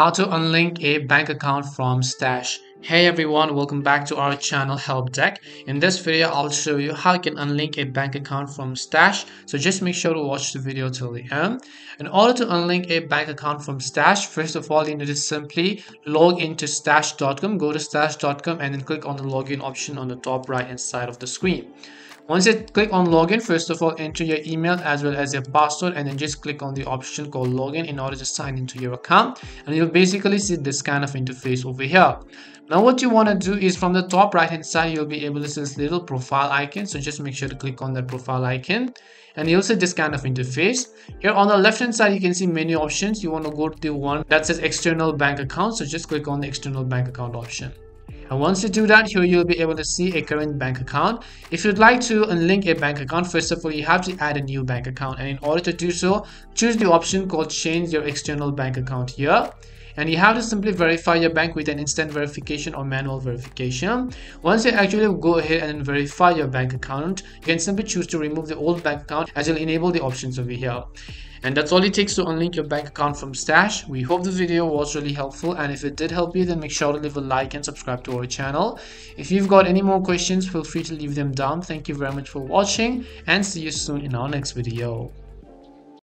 How to unlink a bank account from Stash. Hey everyone, welcome back to our channel Help Deck. In this video, I'll show you how you can unlink a bank account from Stash. So just make sure to watch the video till the end. In order to unlink a bank account from Stash, first of all, you need to simply log into stash.com, go to stash.com and then click on the login option on the top right hand side of the screen. Once you click on login, first of all, enter your email as well as your password and then just click on the option called login in order to sign into your account. And you'll basically see this kind of interface over here. Now what you want to do is from the top right hand side, you'll be able to see this little profile icon. So just make sure to click on that profile icon and you'll see this kind of interface. Here on the left hand side, you can see many options. You want to go to the one that says external bank account. So just click on the external bank account option. And once you do that, here you'll be able to see a current bank account. If you'd like to unlink a bank account, first of all, you have to add a new bank account. And in order to do so, choose the option called change your external bank account here. And you have to simply verify your bank with an instant verification or manual verification. Once you actually go ahead and verify your bank account, you can simply choose to remove the old bank account as you'll enable the options over here. And that's all it takes to unlink your bank account from Stash. We hope the video was really helpful, and if it did help you, then make sure to leave a like and subscribe to our channel. If you've got any more questions, feel free to leave them down. Thank you very much for watching and see you soon in our next video.